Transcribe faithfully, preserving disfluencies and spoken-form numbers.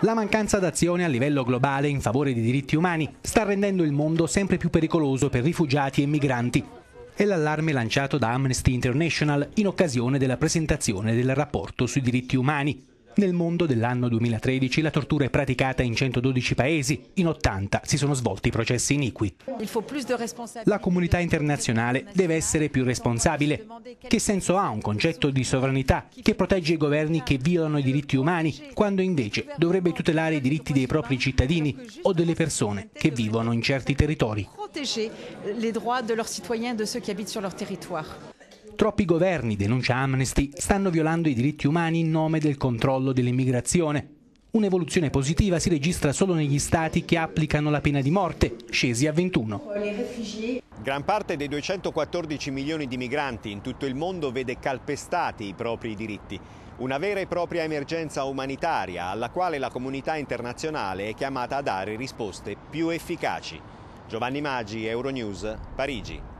La mancanza d'azione a livello globale in favore dei diritti umani sta rendendo il mondo sempre più pericoloso per rifugiati e migranti. È l'allarme lanciato da Amnesty International in occasione della presentazione del rapporto sui diritti umani. Nel mondo dell'anno duemilatredici la tortura è praticata in centododici paesi, in ottanta si sono svolti processi iniqui. La comunità internazionale deve essere più responsabile. Che senso ha un concetto di sovranità che protegge i governi che violano i diritti umani, quando invece dovrebbe tutelare i diritti dei propri cittadini o delle persone che vivono in certi territori? Troppi governi, denuncia Amnesty, stanno violando i diritti umani in nome del controllo dell'immigrazione. Un'evoluzione positiva si registra solo negli stati che applicano la pena di morte, scesi a ventuno. Gran parte dei duecentoquattordici milioni di migranti in tutto il mondo vede calpestati i propri diritti. Una vera e propria emergenza umanitaria alla quale la comunità internazionale è chiamata a dare risposte più efficaci. Giovanni Magi, Euronews, Parigi.